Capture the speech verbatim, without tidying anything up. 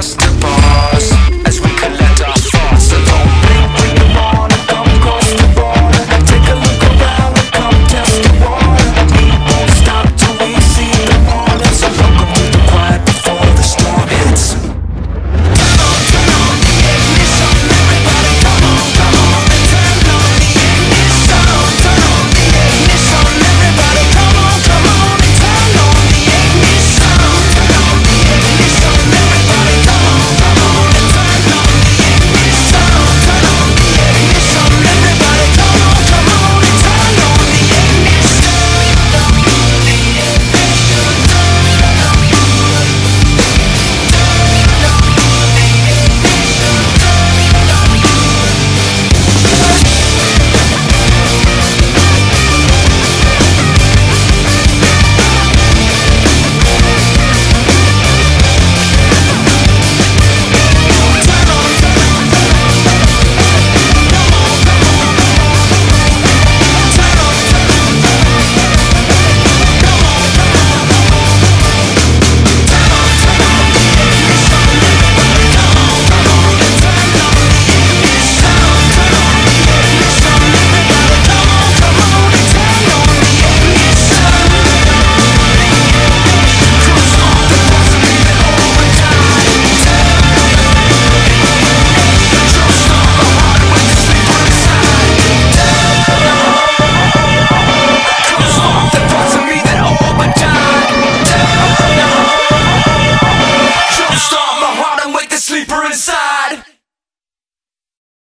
just